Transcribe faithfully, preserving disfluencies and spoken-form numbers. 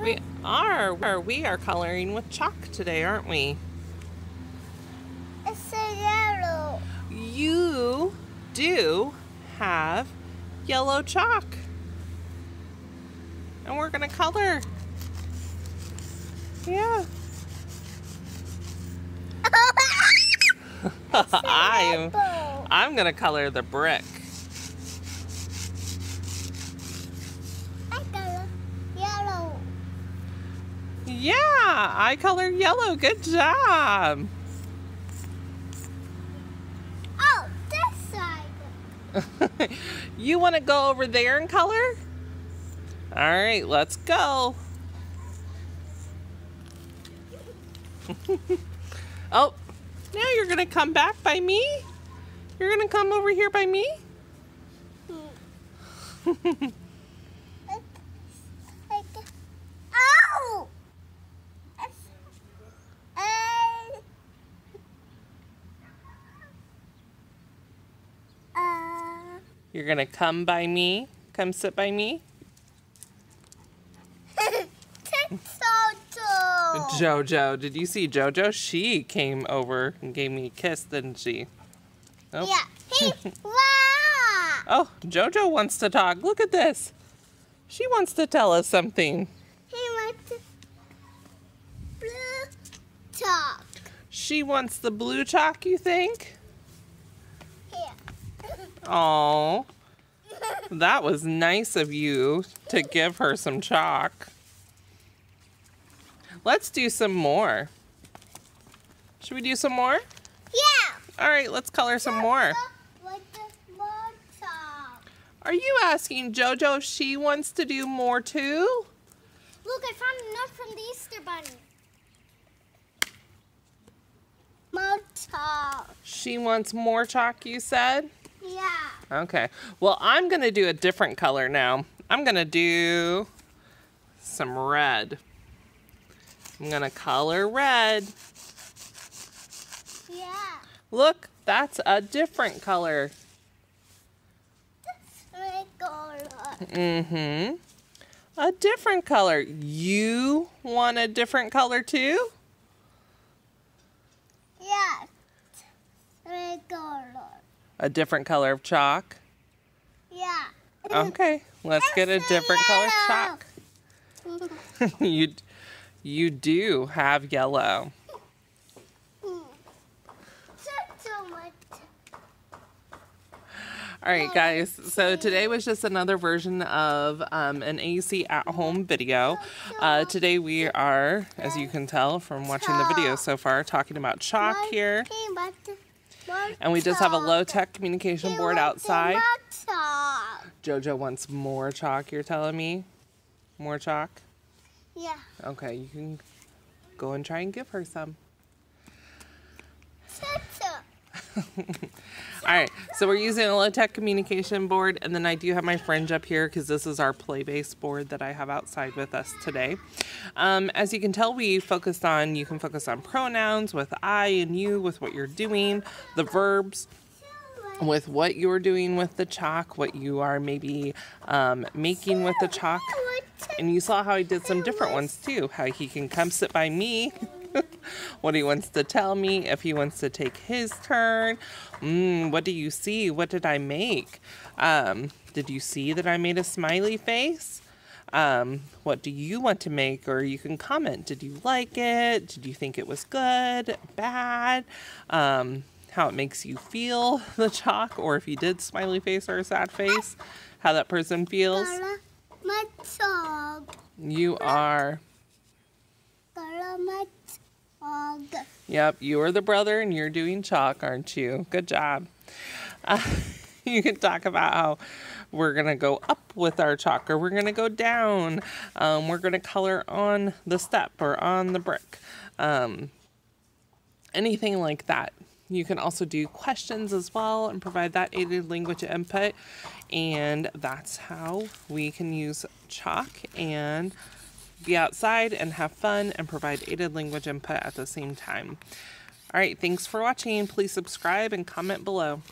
We are. We are coloring with chalk today, aren't we? It's a yellow. You do have yellow chalk. And we're going to color. Yeah. I'm, I'm going to color the brick. I color yellow. Yeah, I color yellow. Good job. Oh, this side. You want to go over there and color? All right, let's go. Oh, now you're going to come back by me? You're going to come over here by me? Mm. Oh! You're going to come by me? Come sit by me? Jojo, did you see Jojo? She came over and gave me a kiss, didn't she? Oh. Yeah. Hey, wow. Oh, Jojo wants to talk. Look at this. She wants to tell us something. He wants the blue chalk. She wants the blue chalk, you think? Yeah. Oh, that was nice of you to give her some chalk. Let's do some more. Should we do some more? Yeah. All right, let's color some more. Are you asking Jojo if she wants to do more too? Look, I found a note from the Easter Bunny. More chalk. She wants more chalk, you said? Yeah. Okay. Well, I'm going to do a different color now. I'm going to do some red. I'm going to color red. Yeah. Look, that's a different color. That's my color. Mm-hmm. A different color. You want a different color too? Yeah. My color. A different color of chalk? Yeah. Okay, let's that's get a different yellow. Color of chalk. you... You do have yellow. All right, guys, so today was just another version of um, an A A C at-home video. Uh, today we are, as you can tell from watching the video so far, talking about chalk here. And we just have a low-tech communication board outside. Jojo wants more chalk, you're telling me? More chalk? Yeah. Okay, you can go and try and give her some. Alright, so we're using a low-tech communication board, and then I do have my fringe up here because this is our play-based board that I have outside with us today. Um, as you can tell, we focused on, you can focus on pronouns with I and you, with what you're doing, the verbs, with what you're doing with the chalk, what you are maybe um, making with the chalk. And you saw how he did some different ones too. How he can come sit by me. What he wants to tell me. If he wants to take his turn. Mm, what do you see? What did I make? Um, did you see that I made a smiley face? Um, what do you want to make? Or you can comment. Did you like it? Did you think it was good? Bad? Um, how it makes you feel, the chalk. Or if you did smiley face or a sad face. How that person feels. My dog. You are. My dog. Yep, you are the brother and you're doing chalk, aren't you? Good job. Uh, you can talk about how we're going to go up with our chalk or we're going to go down. Um, we're going to color on the step or on the brick. Um, anything like that. You can also do questions as well and provide that aided language input. And that's how we can use chalk and be outside and have fun and provide aided language input at the same time. All right, thanks for watching. Please subscribe and comment below.